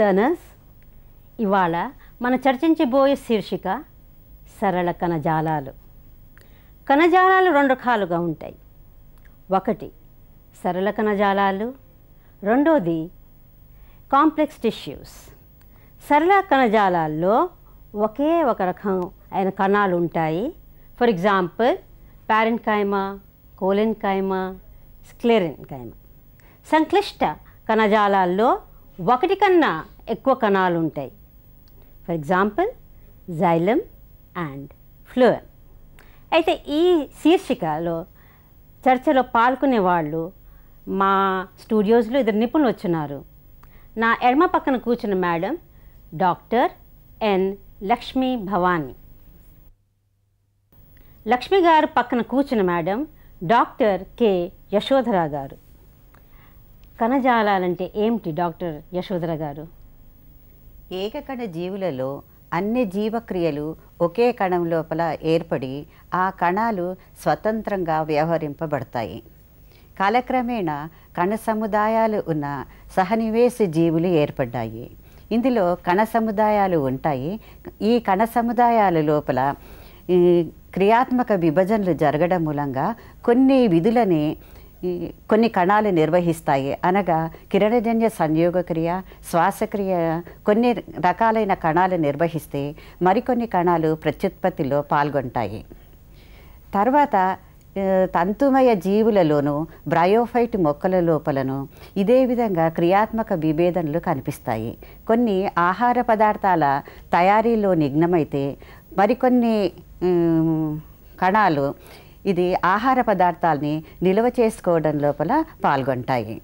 learners, ఇవాళ మన చర్చించబోయే శీర్షిక సరళ కణజాలాలు. కణజాలాలు రెండు రకాలుగా ఉంటాయి. ఒకటి సరళ కణజాలాలు, రెండోది కాంప్లెక్స్ టిష్యూస్. సరళ కణజాలాల్లో ఒకే ఒక రకం అయిన కణాలు ఉంటాయి. For example parenchyma, collenchyma, sclerenchyma. సంక్లిష్ట కణజాలాల్లో ఒకటి కన్నా ఎక్కువ కణాలు ఉంటాయి. For example xylem and phloem. అయితే ఈ శీర్షికలో చర్చలో పాల్గొనే వాళ్ళు మా స్టూడియోస్లో ఇద్దరు నిపుణులు వచ్చినారు. నా ఎడమ పక్కన కూర్చున్న madam doctor N Lakshmi Bhavani. Lakshmi గారు పక్కన కూర్చున్న మేడం డాక్టర్ కె. యశోధరా గారు. కణజాలాలంటే ఏమిటి డాక్టర్ యశోధర గారు? ఏకకణ జీవులలో అన్ని జీవక్రియలు ఒకే కణం లోపల ఏర్పడి ఆ కణాలు స్వతంత్రంగా వ్యవహరింపబడతాయి. కాలక్రమేణా కణ సముదాయాలు ఉన్న సహనివేశ జీవులు ఏర్పడ్డాయి. ఇందులో కణ సముదాయాలు ఉంటాయి. ఈ కణ సముదాయాల లోపల క్రియాత్మక విభజనలు జరగడం మూలంగా కొన్ని కణాలు నిర్వహిస్తాయి. అనగా కిరణజన్య సంయోగ క్రియ, శ్వాసక్రియ. కొన్ని రకాలైన కణాలు నిర్వహిస్తే మరికొన్ని కణాలు ప్రత్యుత్పత్తిలో పాల్గొంటాయి. తర్వాత తంతుమయ జీవులలోనూ బ్రయోఫైట్ మొక్కల లోపలను ఇదే విధంగా క్రియాత్మక విభేదనలు కనిపిస్తాయి. కొన్ని ఆహార పదార్థాల తయారీలో నిఘ్నమైతే మరికొన్ని కణాలు ఇది ఆహార పదార్థాలని నిల్వ చేసుకోవడం లోపల పాల్గొంటాయి.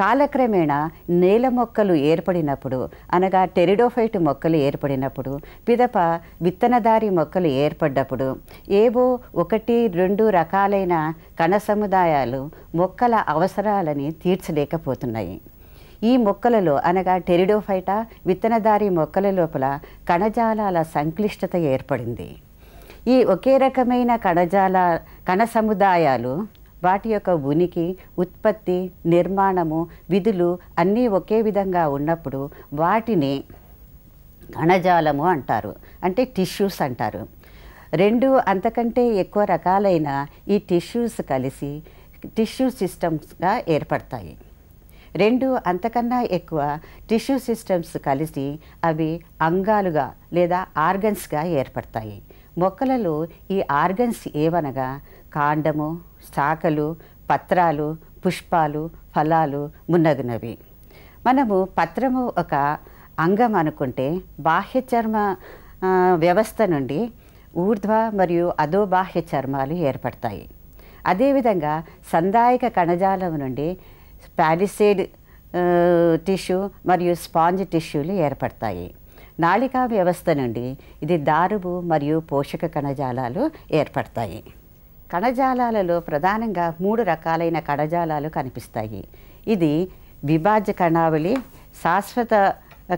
కాలక్రమేణా నేల మొక్కలు ఏర్పడినప్పుడు, అనగా టెరిడోఫైట్ మొక్కలు ఏర్పడినప్పుడు, పిదప విత్తనదారి మొక్కలు ఏర్పడ్డప్పుడు ఏవో 1-2 రకాలైన కణ సముదాయాలు మొక్కల అవసరాలని తీర్చలేకపోతున్నాయి. ఈ మొక్కలలో, అనగా టెరిడోఫైటా, విత్తనదారి మొక్కల లోపల కణజాలాల సంక్లిష్టత ఏర్పడింది. ఈ ఒకే రకమైన కణ సముదాయాలు వాటి యొక్క ఉనికి, ఉత్పత్తి, నిర్మాణము, విధులు అన్నీ ఒకే విధంగా ఉన్నప్పుడు వాటిని కణజాలము అంటారు, అంటే టిష్యూస్ అంటారు. 2 అంతకంటే ఎక్కువ రకాలైన ఈ టిష్యూస్ కలిసి టిష్యూ సిస్టమ్స్గా ఏర్పడతాయి. 2 అంతకన్నా ఎక్కువ టిష్యూ సిస్టమ్స్ కలిసి అవి అంగాలుగా లేదా ఆర్గన్స్గా ఏర్పడతాయి. మొక్కలలో ఈ ఆర్గన్స్ ఏవనగా కాండము, శాఖలు, పత్రాలు, పుష్పాలు, ఫలాలు మున్నగునవి. మనము పత్రము ఒక అంగం అనుకుంటే బాహ్య చర్మ వ్యవస్థ నుండి ఊర్ధ్వ మరియు అధో బాహ్య చర్మాలు ఏర్పడతాయి. అదేవిధంగా సంధాయక కణజాలం నుండి పాలిసేడ్ టిష్యూ మరియు స్పాంజ్ టిష్యూలు ఏర్పడతాయి. నాళికా వ్యవస్థ నుండి ఇది దారువు మరియు పోషక కణజాలాలు ఏర్పడతాయి. కణజాలాలలో ప్రధానంగా 3 రకాలైన కణజాలాలు కనిపిస్తాయి. ఇది విభాజ్య కణావళి, శాశ్వత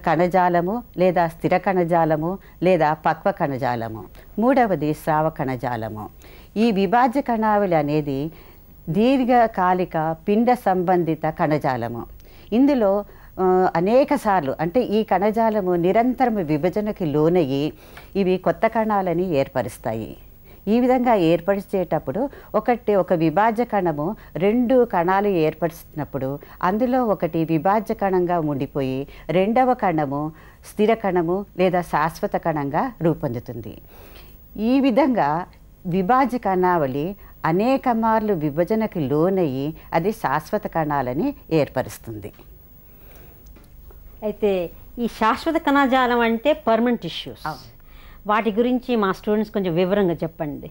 కణజాలము లేదా స్థిర కణజాలము లేదా పక్వ కణజాలము, మూడవది స్రావ కణజాలము. ఈ విభాజ్య కణావళి అనేది దీర్ఘకాలిక పిండ సంబంధిత కణజాలము. ఇందులో అనేక సార్లు, అంటే ఈ కణజాలము నిరంతరం విభజనకి లోనయ్యి ఇవి కొత్త కణాలని ఏర్పరుస్తాయి. ఈ విధంగా ఏర్పరిచేటప్పుడు ఒక విభాజ్య కణము 2 కణాలు ఏర్పరుస్తున్నప్పుడు అందులో ఒకటి విభాజ్య కణంగా ఉండిపోయి రెండవ కణము స్థిర కణము లేదా శాశ్వత కణంగా రూపొందుతుంది. ఈ విధంగా విభాజ్య కణావళి అనేక మార్లు విభజనకి లోనయ్యి అది శాశ్వత కణాలని ఏర్పరుస్తుంది. అయితే ఈ శాశ్వత కణజాలం అంటే పర్మనెంట్ టిష్యూస్, వాటి గురించి మా స్టూడెంట్స్ కొంచెం వివరంగా చెప్పండి.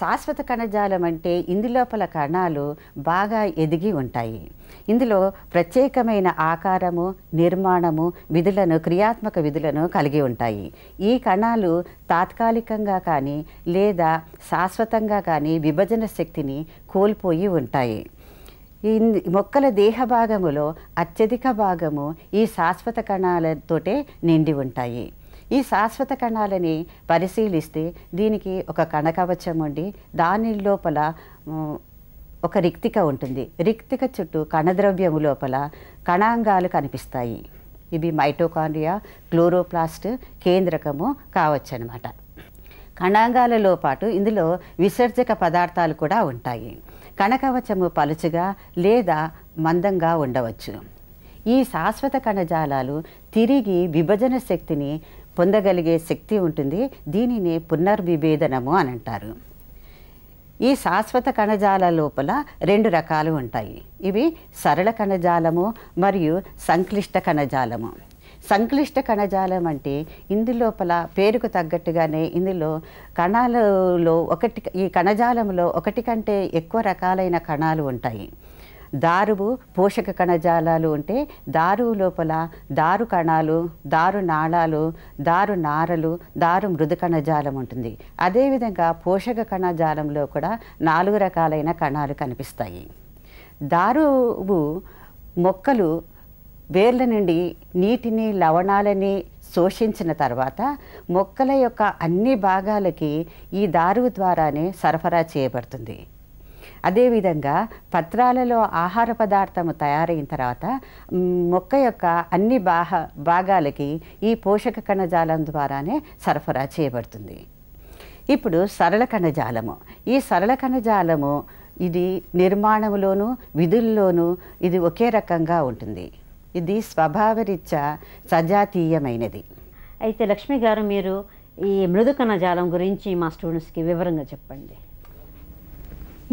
శాశ్వత కణజాలం అంటే ఇందులోపల కణాలు బాగా ఎదిగి ఉంటాయి. ఇందులో ప్రత్యేకమైన ఆకారము, నిర్మాణము, విధులను, క్రియాత్మక విధులను కలిగి ఉంటాయి. ఈ కణాలు తాత్కాలికంగా కానీ లేదా శాశ్వతంగా కానీ విభజన శక్తిని కోల్పోయి ఉంటాయి. ఈ మొక్కల దేహ భాగములో అత్యధిక భాగము ఈ శాశ్వత కణాలతోటే నిండి ఉంటాయి. ఈ శాశ్వత కణాలని పరిశీలిస్తే దీనికి ఒక కణకవచం ఉండి దాని లోపల ఒక రిక్తిక ఉంటుంది. రిక్తిక చుట్టూ కణద్రవ్యము లోపల కణాంగాలు కనిపిస్తాయి. ఇవి మైటోకాండ్రియా క్లోరోప్లాస్ట్ కేంద్రకము కావచ్చు అన్నమాట. కణాంగాలలో పాటు ఇందులో విసర్జక పదార్థాలు కూడా ఉంటాయి. కణకవచము పలుచగా లేదా మందంగా ఉండవచ్చు. ఈ శాశ్వత కణజాలాలు తిరిగి విభజన శక్తిని పొందగలిగే శక్తి ఉంటుంది. దీనిని పునర్విభేదనము అని అంటారు. ఈ శాశ్వత కణజాల లోపల రెండు రకాలు ఉంటాయి. ఇవి సరళ కణజాలము మరియు సంక్లిష్ట కణజాలము. సంక్లిష్ట కణజాలం అంటే ఇందులోపల పేరుకు తగ్గట్టుగానే ఇందులో కణాలలో ఒకటి ఈ కణజాలంలో ఒకటి కంటే ఎక్కువ రకాలైన కణాలు ఉంటాయి. దారువు పోషక కణజాలాలు ఉంటే దారువు లోపల దారు కణాలు, దారు నాళాలు, దారు నారలు, దారు మృదు కణజాలం ఉంటుంది. అదేవిధంగా పోషక కణజాలంలో కూడా 4 రకాలైన కణాలు కనిపిస్తాయి. దారువు మొక్కలు వేర్ల నుండి నీటిని, లవణాలని శోషించిన తర్వాత మొక్కల యొక్క అన్ని భాగాలకి ఈ దారువు ద్వారానే సరఫరా చేయబడుతుంది. అదేవిధంగా పత్రాలలో ఆహార పదార్థము తయారైన తర్వాత మొక్క యొక్క అన్ని భాగాలకి ఈ పోషక కణజాలం ద్వారానే సరఫరా చేయబడుతుంది. ఇప్పుడు సరళ కణజాలము. ఈ సరళ కణజాలము ఇది నిర్మాణంలోనూ విధుల్లోనూ ఇది ఒకే రకంగా ఉంటుంది. ఇది స్వభావరీత్యా సజాతీయమైనది. అయితే లక్ష్మి గారు, మీరు ఈ మృదు కణజాలం గురించి మా స్టూడెంట్స్కి వివరంగా చెప్పండి.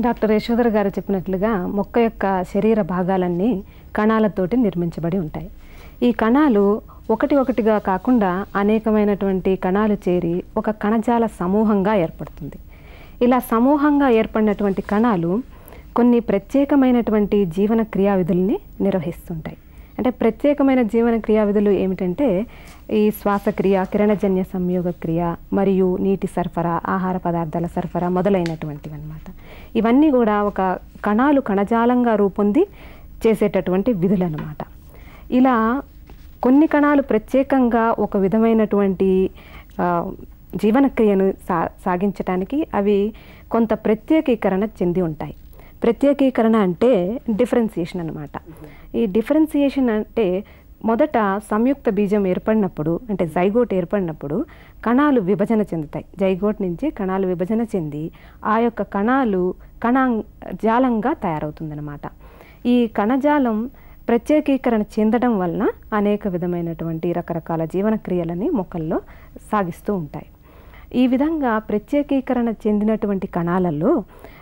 డాక్టర్ యశోధర గారు చెప్పినట్లుగా మొక్క యొక్క శరీర భాగాలన్నీ కణాలతోటి నిర్మించబడి ఉంటాయి. ఈ కణాలు ఒకటిగా కాకుండా అనేకమైనటువంటి కణాలు చేరి ఒక కణజాల సమూహంగా ఏర్పడుతుంది. ఇలా సమూహంగా ఏర్పడినటువంటి కణాలు కొన్ని ప్రత్యేకమైనటువంటి జీవన క్రియావిధుల్ని నిర్వహిస్తుంటాయి. అంటే ప్రత్యేకమైన జీవన క్రియావిధులు ఏమిటంటే ఈ శ్వాసక్రియ, కిరణజన్య సంయోగ క్రియ, మరియు నీటి సరఫరా, ఆహార పదార్థాల సరఫరా మొదలైనటువంటివి అన్నమాట. ఇవన్నీ కూడా ఒక కణాలు కణజాలంగా రూపొంది చేసేటటువంటి విధులు అన్నమాట. ఇలా కొన్ని కణాలు ప్రత్యేకంగా ఒక విధమైనటువంటి జీవనక్రియను సాగించడానికి అవి కొంత ప్రత్యేకీకరణ చెంది ఉంటాయి. ప్రత్యేకీకరణ అంటే డిఫరెన్సియేషన్ అన్నమాట. ఈ డిఫరెన్సియేషన్ అంటే మొదట సంయుక్త బీజం ఏర్పడినప్పుడు, అంటే జైగోట్ ఏర్పడినప్పుడు కణాలు విభజన చెందుతాయి. జైగోట్ నుంచి కణాలు విభజన చెంది ఆ యొక్క కణాలు కణజాలంగా తయారవుతుందన్నమాట. ఈ కణజాలం ప్రత్యేకీకరణ చెందడం వలన అనేక విధమైనటువంటి రకరకాల జీవన క్రియలని మొక్కల్లో సాగిస్తూ ఉంటాయి. ఈ విధంగా ప్రత్యేకీకరణ చెందినటువంటి కణాలలో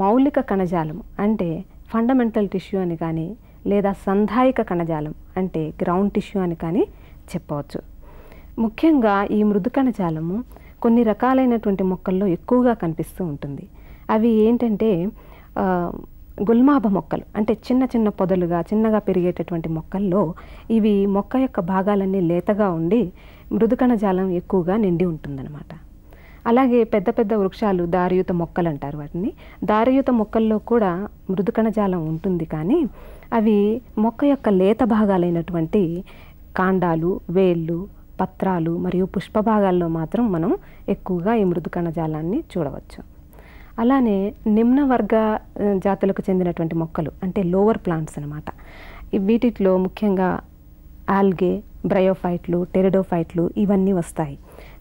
మౌలిక కణజాలం అంటే ఫండమెంటల్ టిష్యూ అని కానీ, లేదా సంధాయిక కణజాలం అంటే గ్రౌండ్ టిష్యూ అని కానీ చెప్పవచ్చు. ముఖ్యంగా ఈ మృదు కణజాలము కొన్ని రకాలైనటువంటి మొక్కల్లో ఎక్కువగా కనిపిస్తూ ఉంటుంది. అవి ఏంటంటే గుల్మాభ మొక్కలు, అంటే చిన్న చిన్న పొదలుగా చిన్నగా పెరిగేటటువంటి మొక్కల్లో ఇవి మొక్క యొక్క భాగాలన్నీ లేతగా ఉండి మృదు కణజాలం ఎక్కువగా నిండి ఉంటుందన్నమాట. అలాగే పెద్ద పెద్ద వృక్షాలు, దారియుత మొక్కలు అంటారు వాటిని. దారియుత మొక్కల్లో కూడా మృదు కణజాలం ఉంటుంది, కానీ అవి మొక్క యొక్క లేత భాగాలైనటువంటి కాండాలు, వేళ్ళు, పత్రాలు మరియు పుష్ప భాగాల్లో మాత్రం మనం ఎక్కువగా ఈ మృదు కణజాలాన్ని చూడవచ్చు. అలానే నిమ్న వర్గ జాతులకు చెందినటువంటి మొక్కలు, అంటే లోవర్ ప్లాంట్స్ అన్నమాట. వీటిలో ముఖ్యంగా ఆల్గే, బ్రయోఫైట్లు, టెరిడోఫైట్లు ఇవన్నీ వస్తాయి.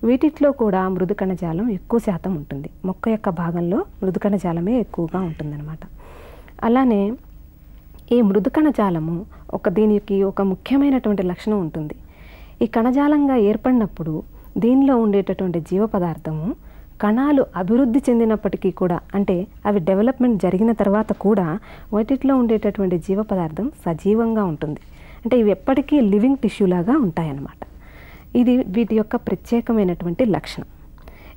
వీటిలో కూడా మృదు కణజాలం ఎక్కువ శాతం ఉంటుంది. మొక్క యొక్క భాగంలో మృదు కణజాలమే ఎక్కువగా ఉంటుందన్నమాట. అలానే ఈ మృదు కణజాలము దీనికి ఒక ముఖ్యమైనటువంటి లక్షణం ఉంటుంది. ఈ కణజాలంగా ఏర్పడినప్పుడు దీనిలో ఉండేటటువంటి జీవ పదార్థము కణాలు అభివృద్ధి చెందినప్పటికీ కూడా, అంటే అవి డెవలప్మెంట్ జరిగిన తర్వాత కూడా వాటిలో ఉండేటటువంటి జీవ పదార్థం సజీవంగా ఉంటుంది. అంటే ఇవి ఎప్పటికీ లివింగ్ టిష్యూ లాగా ఉంటాయన్నమాట. ఇది వీటి యొక్క ప్రత్యేకమైనటువంటి లక్షణం.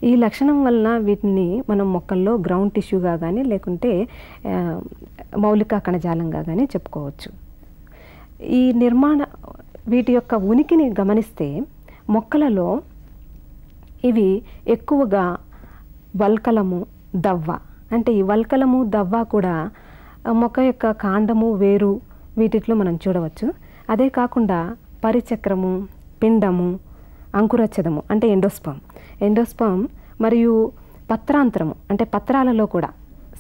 ఈ లక్షణం వలన వీటిని మనం మొక్కల్లో గ్రౌండ్ టిష్యూగా కానీ, లేకుంటే మౌలిక కణజాలంగా కానీ చెప్పుకోవచ్చు. ఈ నిర్మాణ వీటి యొక్క ఉనికిని గమనిస్తే మొక్కలలో ఇవి ఎక్కువగా వల్కలము దవ్వ అంటే ఈ వల్కలము దవ్వ కూడా మొక్క యొక్క కాండము వేరు వీటిట్లో మనం చూడవచ్చు. అదే కాకుండా పరిచక్రము పిండము అంకురచ్చదము అంటే ఎండోస్పర్మ్ మరియు పత్రాంతరము అంటే పత్రాలలో కూడా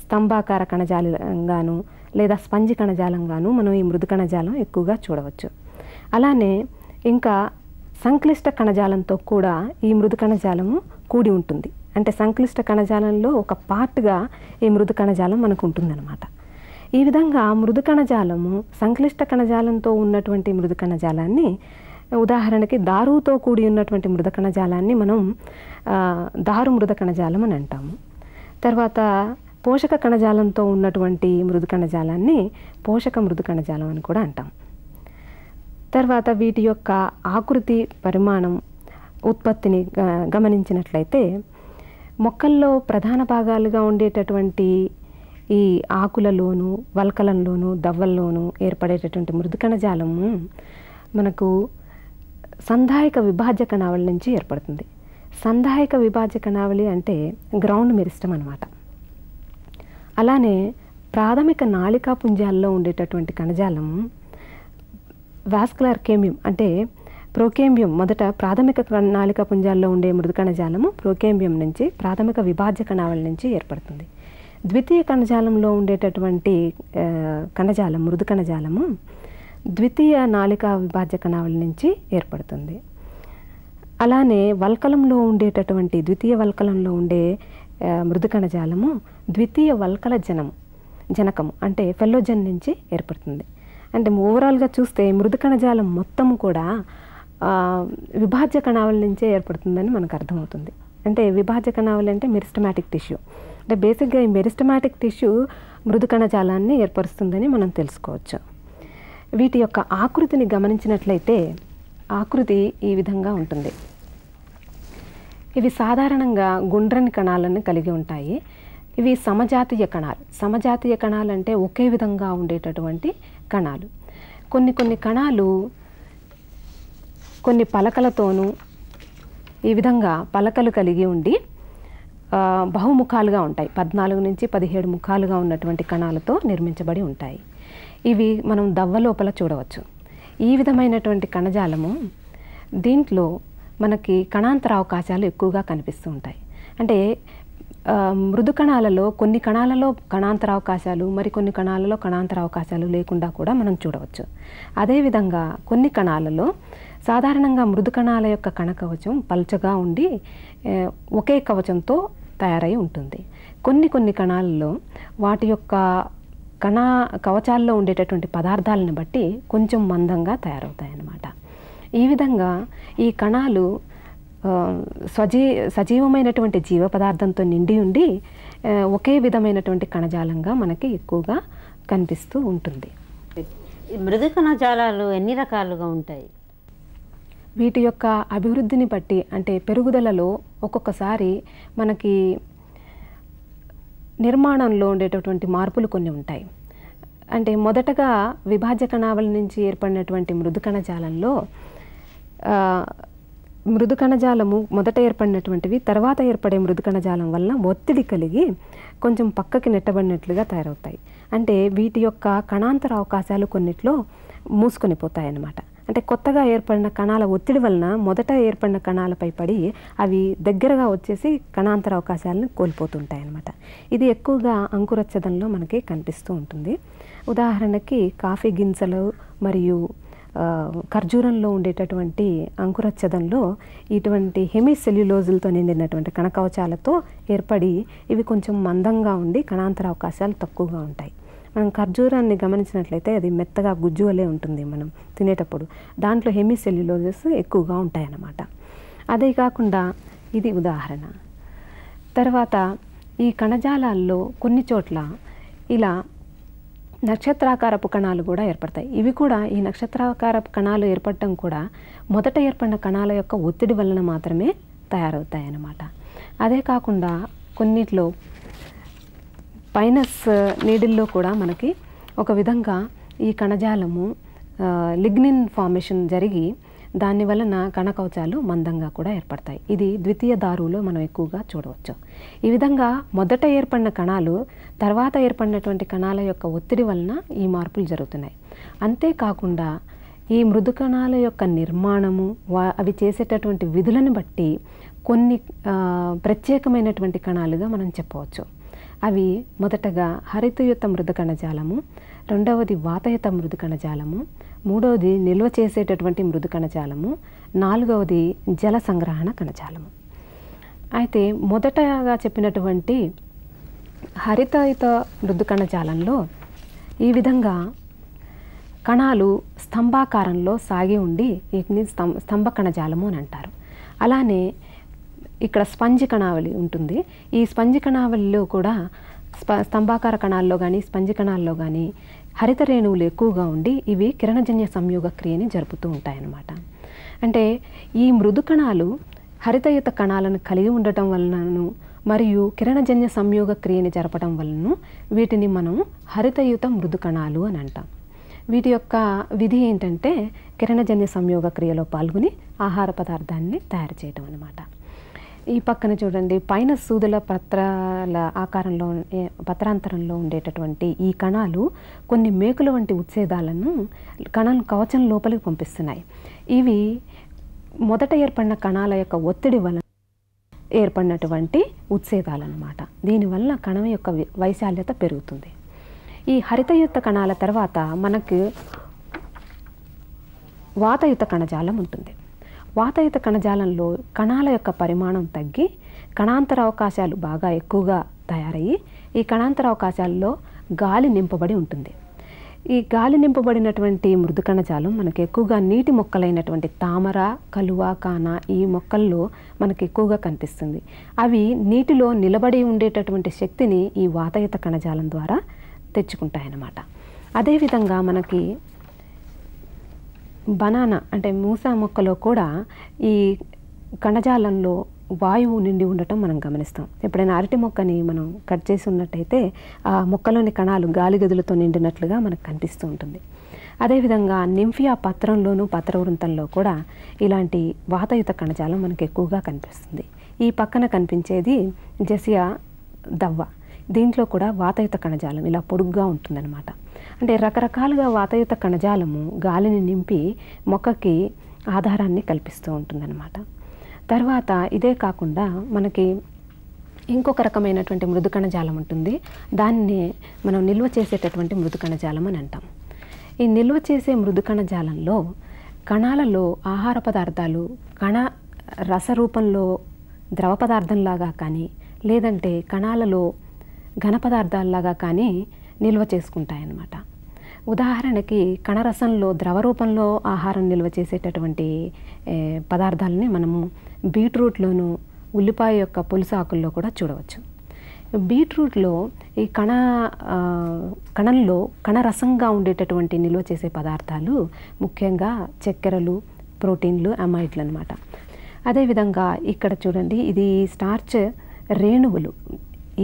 స్తంభాకార కణజాలంగాను లేదా స్పంజి కణజాలంగాను మనం ఈ మృదు కణజాలం ఎక్కువగా చూడవచ్చు. అలానే ఇంకా సంక్లిష్ట కణజాలంతో కూడా ఈ మృదు కణజాలము కూడి ఉంటుంది. అంటే సంక్లిష్ట కణజాలంలో ఒక పార్ట్గా ఈ మృదు కణజాలం మనకు ఉంటుందన్నమాట. ఈ విధంగా మృదు కణజాలము సంక్లిష్ట కణజాలంతో ఉన్నటువంటి మృదు కణజాలాన్ని ఉదాహరణకి దారుతో కూడి ఉన్నటువంటి మృదు కణజాలాన్ని మనం దారు మృదు కణజాలం అని అంటాము. తర్వాత పోషక కణజాలంతో ఉన్నటువంటి మృదు కణజాలాన్ని పోషక మృదు కణజాలం అని కూడా అంటాం. తర్వాత వీటి యొక్క ఆకృతి పరిమాణం ఉత్పత్తిని గమనించినట్లయితే మొక్కల్లో ప్రధాన భాగాలుగా ఉండేటటువంటి ఈ ఆకులలోను వల్కలంలోను దవ్వల్లోనూ ఏర్పడేటటువంటి మృదు కణజాలము మనకు సంధాయక విభాజ్య కణావళి నుంచి ఏర్పడుతుంది. సంధాయక విభాజ్య కణావళి అంటే గ్రౌండ్ మెరిస్టమ్ అనమాట. అలానే ప్రాథమిక నాళికా పుంజాల్లో ఉండేటటువంటి కణజాలం వాస్కులర్ కేమియం అంటే ప్రోకేంబియం మొదట ప్రాథమిక నాళికా పుంజాల్లో ఉండే మృదు కణజాలము ప్రోకేంబియం నుంచి ప్రాథమిక విభాజ్య కణావళి నుంచి ఏర్పడుతుంది. ద్వితీయ కణజాలంలో ఉండేటటువంటి కణజాలం మృదు కణజాలము ద్వితీయ నాళికా విభాజ్య కణావళి నుంచి ఏర్పడుతుంది. అలానే వల్కలంలో ఉండేటటువంటి ద్వితీయ వల్కలంలో ఉండే మృదు కణజాలము ద్వితీయ వల్కల జనకము అంటే ఫెల్లోజెన్ నుంచి ఏర్పడుతుంది. అంటే ఓవరాల్గా చూస్తే మృదు కణజాలం మొత్తం కూడా విభాజ్య కణావళి నుంచే ఏర్పడుతుందని మనకు అర్థమవుతుంది. అంటే విభాజ్య కణావళి అంటే మెరిస్టమాటిక్ టిష్యూ అంటే బేసిక్గా ఈ మెరిస్టమాటిక్ టిష్యూ మృదు కణజాలాన్ని ఏర్పరుస్తుందని మనం తెలుసుకోవచ్చు. వీటి యొక్క ఆకృతిని గమనించినట్లయితే ఆకృతి ఈ విధంగా ఉంటుంది. ఇవి సాధారణంగా గుండ్రని కణాలను కలిగి ఉంటాయి. ఇవి సమజాతీయ కణాలు. సమజాతీయ కణాలు అంటే ఒకే విధంగా ఉండేటటువంటి కణాలు. కొన్ని కణాలు కొన్ని పలకలతోనూ ఈ విధంగా పలకలు కలిగి ఉండి బహుముఖాలుగా ఉంటాయి. 14 నుంచి 17 ముఖాలుగా ఉన్నటువంటి కణాలతో నిర్మించబడి ఉంటాయి. ఇవి మనం దవ్వ లోపల చూడవచ్చు. ఈ విధమైనటువంటి కణజాలము దీంట్లో మనకి కణాంతర అవకాశాలు ఎక్కువగా కనిపిస్తూ ఉంటాయి. అంటే మృదు కణాలలో కొన్ని కణాలలో కణాంతర అవకాశాలు మరికొన్ని కణాలలో కణాంతర అవకాశాలు లేకుండా కూడా మనం చూడవచ్చు. అదేవిధంగా కొన్ని కణాలలో సాధారణంగా మృదు కణాల యొక్క కణకవచం పల్చగా ఉండి ఒకే కవచంతో తయారై ఉంటుంది. కొన్ని కణాలలో వాటి యొక్క కవచాల్లో ఉండేటటువంటి పదార్థాలను బట్టి కొంచెం మందంగా తయారవుతాయన్నమాట. ఈ విధంగా ఈ కణాలు సజీవమైనటువంటి జీవ పదార్థంతో నిండి ఉండి ఒకే విధమైనటువంటి కణజాలంగా మనకి ఎక్కువగా కనిపిస్తూ ఉంటుంది. మృదు కణజాలాలు ఎన్ని రకాలుగా ఉంటాయి? వీటి యొక్క అభివృద్ధిని బట్టి అంటే పెరుగుదలలో ఒక్కొక్కసారి మనకి నిర్మాణంలో ఉండేటటువంటి మార్పులు కొన్ని ఉంటాయి. అంటే మొదటగా విభాజ్య కణావళి నుంచి ఏర్పడినటువంటి మృదు కణజాలంలో మృదు కణజాలము మొదట ఏర్పడినటువంటివి తర్వాత ఏర్పడే మృదు కణజాలం వల్ల ఒత్తిడి కలిగి కొంచెం పక్కకి నెట్టబడినట్లుగా తయారవుతాయి. అంటే వీటి యొక్క కణాంతర అవకాశాలు కొన్నిట్లో మూసుకొని పోతాయన్నమాట. అంటే కొత్తగా ఏర్పడిన కణాల ఒత్తిడి వలన మొదట ఏర్పడిన కణాలపై పడి అవి దగ్గరగా వచ్చేసి కణాంతర అవకాశాలను కోల్పోతుంటాయన్నమాట. ఇది ఎక్కువగా అంకురచ్చదంలో మనకి కనిపిస్తూ ఉంటుంది. ఉదాహరణకి కాఫీ గింజలు మరియు ఖర్జూరంలో ఉండేటటువంటి అంకురచ్చదంలో ఇటువంటి హెమీ సెల్యులోజులతో నిండినటువంటి కణకవచాలతో ఏర్పడి ఇవి కొంచెం మందంగా ఉండి కణాంతర అవకాశాలు తక్కువగా ఉంటాయి. మనం ఖర్జూరాన్ని గమనించినట్లయితే అది మెత్తగా గుజ్జు వలె ఉంటుంది మనం తినేటప్పుడు. దాంట్లో హెమీ సెల్యులోజెస్ ఎక్కువగా ఉంటాయన్నమాట. అదే కాకుండా ఇది ఉదాహరణ. తర్వాత ఈ కణజాలాల్లో కొన్ని చోట్ల ఇలా నక్షత్రాకారపు కణాలు కూడా ఏర్పడతాయి. ఇవి కూడా ఈ నక్షత్రాకారపు కణాలు ఏర్పడటం కూడా మొదట ఏర్పడిన కణాల యొక్క ఒత్తిడి వలన మాత్రమే తయారవుతాయి అన్నమాట. అదే కాకుండా కొన్నిట్లో పైనస్ నీడిల్లో కూడా మనకి ఒక విధంగా ఈ కణజాలము లిగ్నిన్ ఫార్మేషన్ జరిగి దాని వలన కణకవచాలు మందంగా కూడా ఏర్పడతాయి. ఇది ద్వితీయ దారులో మనం ఎక్కువగా చూడవచ్చు. ఈ విధంగా మొదట ఏర్పడిన కణాలు తర్వాత ఏర్పడినటువంటి కణాల యొక్క ఒత్తిడి వలన ఈ మార్పులు జరుగుతున్నాయి. అంతేకాకుండా ఈ మృదు కణాల యొక్క నిర్మాణము అవి చేసేటటువంటి విధులను బట్టి కొన్ని ప్రత్యేకమైనటువంటి కణాలుగా మనం చెప్పవచ్చు. అవి మొదటగా హరితయుత మృదు కణజాలము, రెండవది వాతయుత మృదు కణజాలము, మూడవది నిల్వ చేసేటటువంటి మృదు కణజాలము, నాలుగవది జల సంగ్రహణ కణజాలము. అయితే మొదటగా చెప్పినటువంటి హరితయుత మృదు కణజాలంలో ఈ విధంగా కణాలు స్తంభాకారంలో సాగి ఉండి వీటిని స్తంభ కణజాలము అని అంటారు. అలానే ఇక్కడ స్పంజి కణావళి ఉంటుంది. ఈ స్పంజి కణావళిలో కూడా స్తంభాకార కణాల్లో కానీ స్పంజి కణాల్లో కానీ హరిత రేణువులు ఎక్కువగా ఉండి ఇవి కిరణజన్య సంయోగ క్రియని జరుపుతూ ఉంటాయన్నమాట. అంటే ఈ మృదు కణాలు హరితయుత కణాలను కలిగి ఉండటం వలనను మరియు కిరణజన్య సంయోగ క్రియని జరపడం వలన వీటిని మనం హరితయుత మృదు కణాలు అని అంటాం. వీటి యొక్క విధి ఏంటంటే కిరణజన్య సంయోగ క్రియలో పాల్గొని ఆహార పదార్థాన్ని తయారు చేయడం అన్నమాట. ఈ పక్కన చూడండి, పైన సూదుల పత్రాల ఆకారంలో పత్రాంతరంలో ఉండేటటువంటి ఈ కణాలు కొన్ని మేకుల వంటి ఉచ్ఛేదాలను కణం కవచం లోపలికి పంపిస్తున్నాయి. ఇవి మొదట ఏర్పడిన కణాల యొక్క ఒత్తిడి వలన ఏర్పడినటువంటి ఉచ్ఛేదాలన్నమాట. దీనివల్ల కణం యొక్క వైశాల్యత పెరుగుతుంది. ఈ హరితయుత కణాల తర్వాత మనకు వాతయుత కణజాలం ఉంటుంది. వాతయుత కణజాలంలో కణాల యొక్క పరిమాణం తగ్గి కణాంతర అవకాశాలు బాగా ఎక్కువగా తయారయ్యి ఈ కణాంతర అవకాశాల్లో గాలి నింపబడి ఉంటుంది. ఈ గాలి నింపబడినటువంటి మృదు కణజాలం మనకు ఎక్కువగా నీటి మొక్కలైనటువంటి తామర, కలువ, కాన ఈ మొక్కల్లో మనకు ఎక్కువగా కనిపిస్తుంది. అవి నీటిలో నిలబడి ఉండేటటువంటి శక్తిని ఈ వాతయుత కణజాలం ద్వారా తెచ్చుకుంటాయన్నమాట. అదేవిధంగా మనకి బనానా అంటే మూస మొక్కలో కూడా ఈ కణజాలంలో వాయువు నిండి ఉండటం మనం గమనిస్తాం. ఎప్పుడైనా అరటి మొక్కని మనం కట్ చేసి ఉన్నట్టయితే ఆ మొక్కలోని కణాలు గాలి గదులతో నిండినట్లుగా మనకు కనిపిస్తూ ఉంటుంది. అదేవిధంగా నింఫియా పత్రంలోనూ పత్రవృంతంలో కూడా ఇలాంటి వాతయుత కణజాలం మనకు ఎక్కువగా కనిపిస్తుంది. ఈ పక్కన కనిపించేది జెసియా దవ్వ, దీంట్లో కూడా వాతయుత కణజాలం ఇలా పొడుగ్గా ఉంటుందన్నమాట. అంటే రకరకాలుగా వాతయుత కణజాలము గాలిని నింపి మొక్కకి ఆధారాన్ని కల్పిస్తూ ఉంటుందన్నమాట. తర్వాత ఇదే కాకుండా మనకి ఇంకొక రకమైనటువంటి మృదు కణజాలం ఉంటుంది. దాన్ని మనం నిల్వ చేసేటటువంటి మృదు కణజాలం అని అంటాం. ఈ నిల్వ చేసే మృదు కణజాలంలో కణాలలో ఆహార పదార్థాలు కణ రసరూపంలో ద్రవ పదార్థంలాగా కానీ లేదంటే కణాలలో ఘన పదార్థాల్లాగా కానీ నిల్వ చేసుకుంటాయన్నమాట. ఉదాహరణకి కణరసంలో ద్రవ రూపంలో ఆహారం నిల్వ చేసేటటువంటి పదార్థాలని మనము బీట్రూట్లోను ఉల్లిపాయ యొక్క పులుసు ఆకుల్లో కూడా చూడవచ్చు. బీట్రూట్లో ఈ కణంలో కణరసంగా ఉండేటటువంటి నిల్వ చేసే పదార్థాలు ముఖ్యంగా చక్కెరలు, ప్రోటీన్లు, అమైడ్లు అన్నమాట. అదేవిధంగా ఇక్కడ చూడండి, ఇది స్టార్చ్ రేణువులు,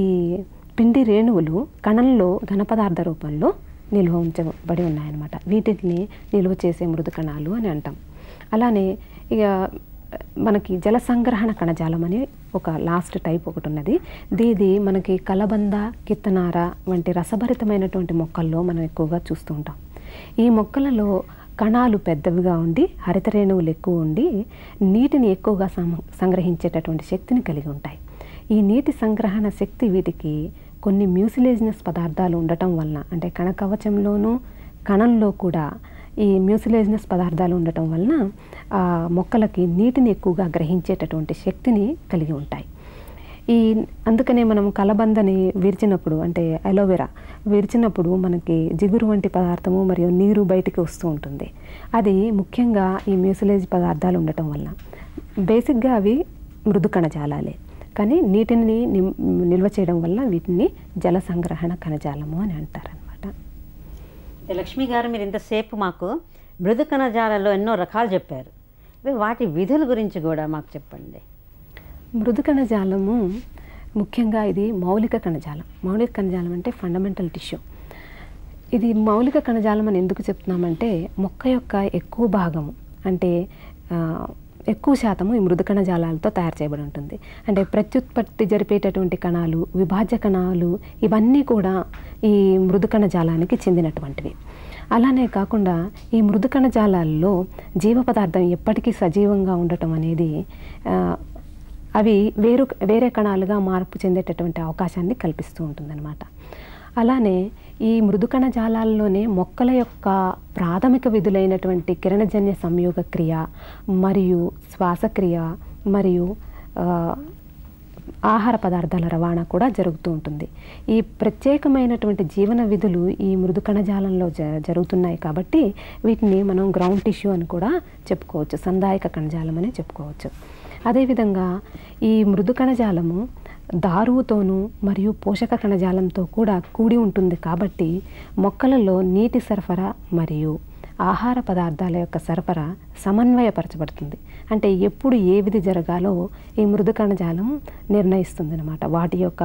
ఈ పిండి రేణువులు కణంలో ఘనపదార్థ రూపంలో నిల్వ ఉంచబడి ఉన్నాయన్నమాట. వీటిని నిల్వ చేసే మృదు కణాలు అని అంటాం. అలానే ఇక మనకి జల సంగ్రహణ కణజాలం అని ఒక లాస్ట్ టైప్ ఒకటి ఉన్నది. దీది మనకి కలబంద, కిత్తనార వంటి రసభరితమైనటువంటి మొక్కల్లో మనం ఎక్కువగా చూస్తూ ఉంటాం. ఈ మొక్కలలో కణాలు పెద్దవిగా ఉండి హరిత రేణువులు ఎక్కువ ఉండి నీటిని ఎక్కువగా సంగ్రహించేటటువంటి శక్తిని కలిగి ఉంటాయి. ఈ నీటి సంగ్రహణ శక్తి వీటికి కొన్ని మ్యూసిలేజినస్ పదార్థాలు ఉండటం వలన అంటే కణకవచంలోనూ కణంలో కూడా ఈ మ్యూసిలేజినస్ పదార్థాలు ఉండటం వలన మొక్కలకి నీటిని ఎక్కువగా గ్రహించేటటువంటి శక్తిని కలిగి ఉంటాయి. ఈ అందుకనే మనం కలబందని విరిచినప్పుడు అంటే అలోవెరా విరిచినప్పుడు మనకి జిగురు వంటి పదార్థము మరియు నీరు బయటికి వస్తూ ఉంటుంది. అది ముఖ్యంగా ఈ మ్యూసిలేజ్ పదార్థాలు ఉండటం వలన. బేసిక్గా అవి మృదు కణజాలాలే, కానీ నీటిని నిల్వ చేయడం వల్ల వీటిని జల సంగ్రహణ కణజాలము అని అంటారనమాట. లక్ష్మి గారు, మీరు ఇంతసేపు మాకు మృదు కణజాలలో ఎన్నో రకాలు చెప్పారు, వాటి విధుల గురించి కూడా మాకు చెప్పండి. మృదు కణజాలము ముఖ్యంగా ఇది మౌలిక కణజాలం. మౌలిక కణజాలం అంటే ఫండమెంటల్ టిష్యూ. ఇది మౌలిక కణజాలం అని ఎందుకు చెప్తున్నామంటే మొక్క యొక్క ఎక్కువ భాగము అంటే ఎక్కువ శాతం ఈ మృదు కణ జాలాలతో తయారు చేయబడి ఉంటుంది అంటే ప్రత్యుత్పత్తి జరిపేటటువంటి కణాలు విభాజ్య కణాలు ఇవన్నీ కూడా ఈ మృదు కణ జాలానికి చెందినటువంటివి అలానే కాకుండా ఈ మృదు కణ జాలాల్లో జీవ పదార్థం ఎప్పటికీ సజీవంగా ఉండటం అనేది అవి వేరే కణాలుగా మార్పు చెందేటటువంటి అవకాశాన్ని కల్పిస్తూ ఉంటుందన్నమాట అలానే ఈ మృదు కణ జాలాల్లోనే మొక్కల యొక్క ప్రాథమిక విధులైనటువంటి కిరణజన్య సంయోగ క్రియ మరియు శ్వాసక్రియ మరియు ఆహార పదార్థాల రవాణా కూడా జరుగుతూ ఉంటుంది ఈ ప్రత్యేకమైనటువంటి జీవన విధులు ఈ మృదు కణజాలంలో జరుగుతున్నాయి కాబట్టి వీటిని మనం గ్రౌండ్ టిష్యూ అని కూడా చెప్పుకోవచ్చు సంధాయక కణజాలం అని చెప్పుకోవచ్చు అదేవిధంగా ఈ మృదు కణజాలము దారువుతోను మరియు పోషక కణజాలంతో కూడా కూడి ఉంటుంది కాబట్టి మొక్కలలో నీటి సరఫరా మరియు ఆహార పదార్థాల యొక్క సరఫరా సమన్వయపరచబడుతుంది అంటే ఎప్పుడు ఏ విధి జరగాలో ఈ మృదు కణజాలం నిర్ణయిస్తుందన్నమాట వాటి యొక్క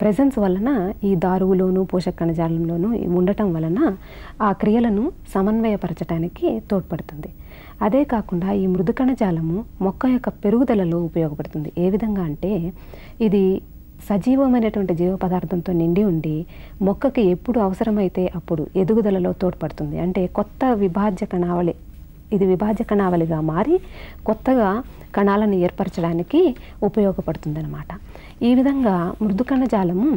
ప్రెజెన్స్ వలన ఈ దారువులోను పోషక కణజాలంలోను ఉండటం వలన ఆ క్రియలను సమన్వయపరచడానికి తోడ్పడుతుంది అదే కాకుండా ఈ మృదు కణజాలము మొక్క యొక్క పెరుగుదలలో ఉపయోగపడుతుంది ఏ విధంగా అంటే ఇది సజీవమైనటువంటి జీవ పదార్థంతో నిండి ఉండి మొక్కకి ఎప్పుడు అవసరమైతే అప్పుడు ఎదుగుదలలో తోడ్పడుతుంది అంటే కొత్త విభాజ్య కణావళి ఇది విభాజ్య కణావళిగా మారి కొత్తగా కణాలను ఏర్పరచడానికి ఉపయోగపడుతుందన్నమాట ఈ విధంగా మృదు కణజాలము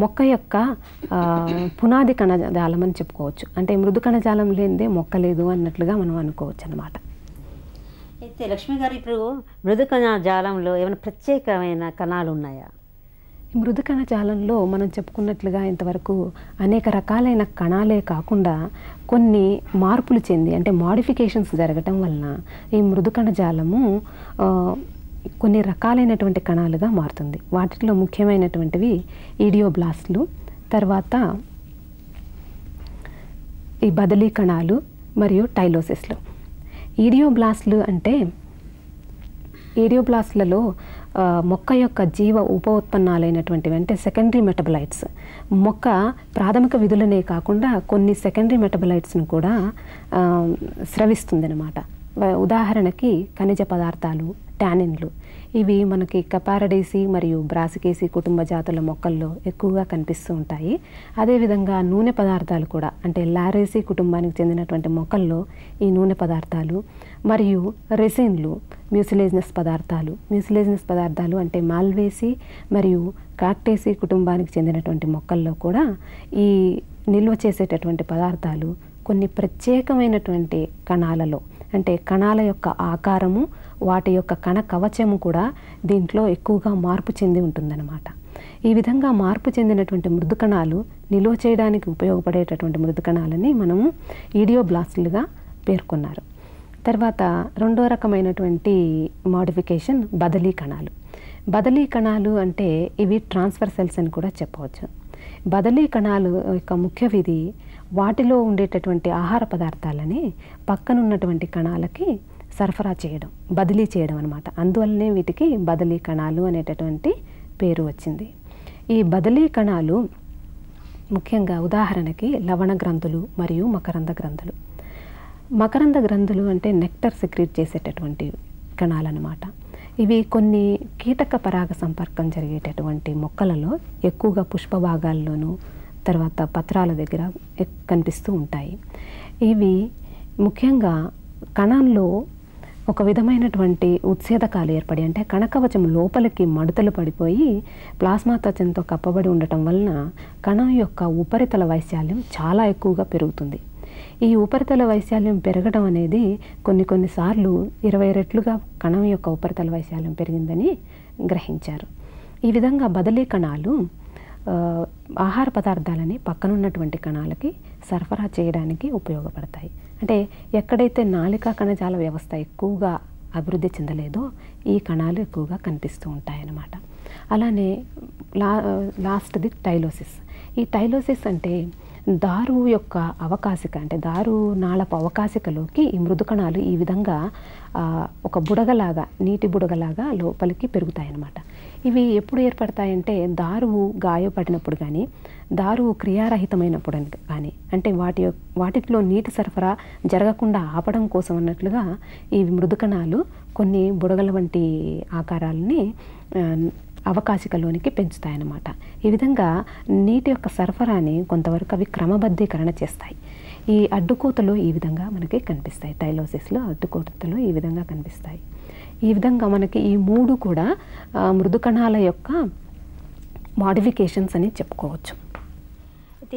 మొక్క యొక్క పునాది కణజాలం అని చెప్పుకోవచ్చు అంటే మృదు కణజాలం లేనిదే మొక్క లేదు అన్నట్లుగా మనం అనుకోవచ్చు అన్నమాట అయితే లక్ష్మి గారు ఇప్పుడు మృదు కణజాలంలో ఏమైనా ప్రత్యేకమైన కణాలు ఉన్నాయా ఈ మృదు కణజాలంలో మనం చెప్పుకున్నట్లుగా ఇంతవరకు అనేక రకాలైన కణాలే కాకుండా కొన్ని మార్పులు చెంది అంటే మోడిఫికేషన్స్ జరగటం వలన ఈ మృదు కణజాలము కొన్ని రకాలైనటువంటి కణాలుగా మారుతుంది వాటిలో ముఖ్యమైనటువంటివి ఈడియోబ్లాస్ట్లు తర్వాత ఈ బదిలీ కణాలు మరియు టైలోసిస్లు ఈడియోబ్లాస్ట్లు అంటే ఈడియోబ్లాస్ట్లలో మొక్క యొక్క జీవ ఉప ఉత్పన్నాలైనటువంటివి అంటే సెకండరీ మెటబలైట్స్ మొక్క ప్రాథమిక విధులనే కాకుండా కొన్ని సెకండరీ మెటబలైట్స్ను కూడా స్రవిస్తుందన్నమాట ఉదాహరణకి ఖనిజ పదార్థాలు టానిన్లు ఇవి మనకి కపారడేసి మరియు బ్రాసికేసి కుటుంబ జాతుల మొక్కల్లో ఎక్కువగా కనిపిస్తూ ఉంటాయి అదేవిధంగా నూనె పదార్థాలు కూడా అంటే లారేసి కుటుంబానికి చెందినటువంటి మొక్కల్లో ఈ నూనె పదార్థాలు మరియు రెసిన్లు మ్యూసిలేజినస్ పదార్థాలు అంటే మాల్వేసి మరియు కాక్టేసి కుటుంబానికి చెందినటువంటి మొక్కల్లో కూడా ఈ నిల్వ చేసేటటువంటి పదార్థాలు కొన్ని ప్రత్యేకమైనటువంటి కణాలలో అంటే కణాల యొక్క ఆకారము వాటి యొక్క కణ కవచము కూడా దీంట్లో ఎక్కువగా మార్పు చెంది ఉంటుందన్నమాట ఈ విధంగా మార్పు చెందినటువంటి మృదు కణాలు నిల్వ చేయడానికి ఉపయోగపడేటటువంటి మృదు కణాలని మనము ఈడియోబ్లాస్ట్లుగా పేర్కొన్నారు తర్వాత రెండో రకమైనటువంటి మోడిఫికేషన్ బదిలీ కణాలు అంటే ఇవి ట్రాన్స్ఫర్ సెల్స్ అని కూడా చెప్పవచ్చు బదిలీ కణాలు యొక్క ముఖ్య విధి వాటిలో ఉండేటటువంటి ఆహార పదార్థాలని పక్కనున్నటువంటి కణాలకి సరఫరా చేయడం బదిలీ చేయడం అన్నమాట అందువల్లనే వీటికి బదిలీ కణాలు అనేటటువంటి పేరు వచ్చింది ఈ బదిలీ కణాలు ముఖ్యంగా ఉదాహరణకి లవణ గ్రంథులు మరియు మకరంద గ్రంథులు అంటే నెక్టర్ సెక్రెట్ చేసేటటువంటి కణాలు అన్నమాట ఇవి కొన్ని కీటక పరాగ సంపర్కం జరిగేటటువంటి మొక్కలలో ఎక్కువగా పుష్ప భాగాల్లోనూ తర్వాత పత్రాల దగ్గర కనిపిస్తూ ఉంటాయి ఇవి ముఖ్యంగా కణంలో ఒక విధమైనటువంటి ఉత్సేదకాలు ఏర్పడి అంటే కణకవచం లోపలికి మడతలు పడిపోయి ప్లాస్మా తత్వంతో కప్పబడి ఉండటం వలన కణం యొక్క ఉపరితల వైశాల్యం చాలా ఎక్కువగా పెరుగుతుంది ఈ ఉపరితల వైశాల్యం పెరగడం అనేది కొన్నిసార్లు 20 రెట్లుగా కణం యొక్క ఉపరితల వైశాల్యం పెరిగిందని గ్రహించారు ఈ విధంగా బదిలీ కణాలు ఆహార పదార్థాలని పక్కనున్నటువంటి కణాలకి సరఫరా చేయడానికి ఉపయోగపడతాయి అంటే ఎక్కడైతే నాళికా కణజాల వ్యవస్థ ఎక్కువగా అభివృద్ధి చెందలేదో ఈ కణాలు ఎక్కువగా కనిపిస్తూ ఉంటాయన్నమాట అలానే లాస్ట్ది టైలోసిస్ ఈ టైలోసిస్ అంటే దారు యొక్క అవకాశిక అంటే దారు నాళపు అవకాశికలోకి ఈ మృదుకణాలు ఈ విధంగా ఒక బుడగలాగా నీటి బుడగలాగా లోపలికి పెరుగుతాయి అన్నమాట. ఇవి ఎప్పుడు ఏర్పడతాయంటే దారువు గాయపడినప్పుడు కానీ దారువు క్రియారహితమైనప్పుడు కానీ అంటే వాటిలో నీటి సరఫరా జరగకుండా ఆపడం కోసం అన్నట్లుగా ఈ మృదుకణాలు కొన్ని బుడగల వంటి ఆకారాలని అవకాశికలోనికి పెంచుతాయన్నమాట. ఈ విధంగా నీటి యొక్క సరఫరాని కొంతవరకు అవి క్రమబద్ధీకరణ చేస్తాయి. ఈ అడ్డుకోతలు ఈ విధంగా మనకి కనిపిస్తాయి, టైలోసిస్లో అడ్డుకోతలు ఈ విధంగా కనిపిస్తాయి. ఈ విధంగా మనకి ఈ మూడు కూడా మృదుకణాల యొక్క మోడిఫికేషన్స్ అని చెప్పుకోవచ్చు.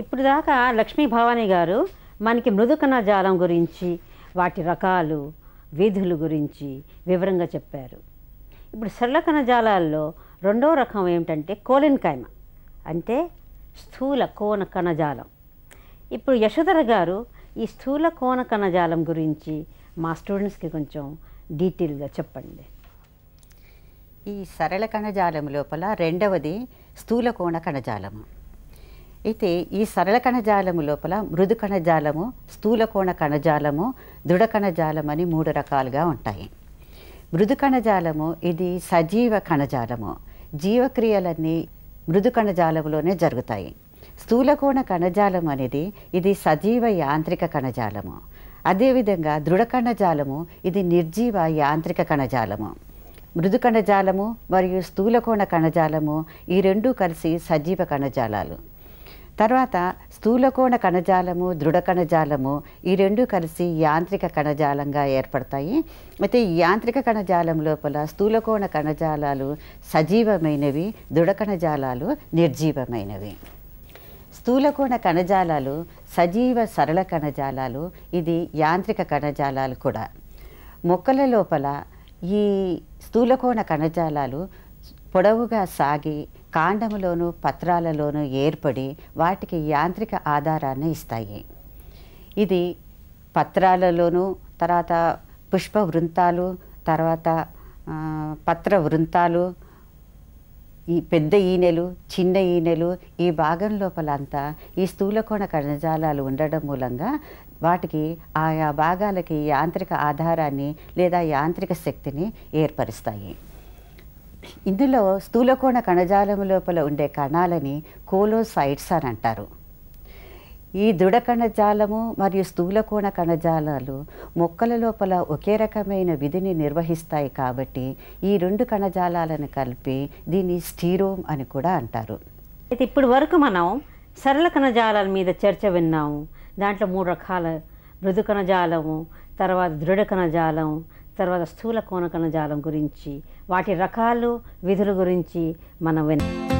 ఇప్పుడు దాకా లక్ష్మీ భవానీ గారు మనకి మృదుకణ జాలం గురించి, వాటి రకాలు, విధులు గురించి వివరంగా చెప్పారు. ఇప్పుడు సరళకణ జాలాల్లో రెండో రకం ఏమిటంటే కోలెన్కైమ అంటే స్థూల కోన కణజాలం. ఇప్పుడు యశోధర గారు ఈ స్థూల కోన కణజాలం గురించి మా స్టూడెంట్స్కి కొంచెం డీటెయిల్గా చెప్పండి. ఈ సరళ కణజాలం లోపల రెండవది స్థూల కోణ కణజాలము. అయితే ఈ సరళ కణజాలము లోపల మృదు కణజాలము, స్థూల కోణ కణజాలము, దృఢ కణజాలం అని మూడు రకాలుగా ఉంటాయి. మృదు కణజాలము ఇది సజీవ కణజాలము, జీవక్రియలన్నీ మృదు కణజాలంలోనే జరుగుతాయి. స్థూలకోణ కణజాలం అనేది ఇది సజీవ యాంత్రిక కణజాలము. అదేవిధంగా దృఢ కణజాలము ఇది నిర్జీవ యాంత్రిక కణజాలము. మృదు కణజాలము మరియు స్థూలకోణ కణజాలము ఈ రెండూ కలిసి సజీవ కణజాలాలు. తర్వాత స్థూలకోణ కణజాలము, దృఢ కణజాలము ఈ రెండు కలిసి యాంత్రిక కణజాలంగా ఏర్పడతాయి. అయితే ఈ యాంత్రిక కణజాలం లోపల స్థూలకోణ కణజాలాలు సజీవమైనవి, దృఢ కణజాలాలు నిర్జీవమైనవి. స్థూలకోణ కణజాలాలు సజీవ సరళ కణజాలాలు, ఇది యాంత్రిక కణజాలాలు కూడా. మొక్కల లోపల ఈ స్థూలకోణ కణజాలాలు పొడవుగా సాగి కాండములోను పత్రాలలోనూ ఏర్పడి వాటికి యాంత్రిక ఆధారాన్ని ఇస్తాయి. ఇది పత్రాలలోనూ, తర్వాత పుష్ప వృంతాలు, తర్వాత పత్ర వృంతాలు, ఈ పెద్ద ఈనెలు, చిన్న ఈనెలు ఈ భాగం లోపల అంతా ఈ స్థూలకోణ కణజాలాలు ఉండడం మూలంగా వాటికి ఆయా భాగాలకి యాంత్రిక ఆధారాన్ని లేదా యాంత్రిక శక్తిని ఏర్పరుస్తాయి. ఇందులో స్థూలకోణ కణజాలం లోపల ఉండే కణాలని కోలోసైట్స్ అని అంటారు. ఈ దృఢ కణజాలము మరియు స్థూలకోణ కణజాలాలు మొక్కల లోపల ఒకే రకమైన విధిని నిర్వహిస్తాయి కాబట్టి ఈ రెండు కణజాలాలను కలిపి దీన్ని స్టీరోమ్ అని కూడా అంటారు. అయితే ఇప్పుడు వరకు మనం సరళ కణజాలాల మీద చర్చ విన్నాము. దాంట్లో మూడు రకాల మృదు కణజాలము, తర్వాత దృఢ కణజాలం, తర్వాత స్థూల కోణ కణజాలం గురించి, వాటి రకాలు, విధుల గురించి మనం విన్నాం.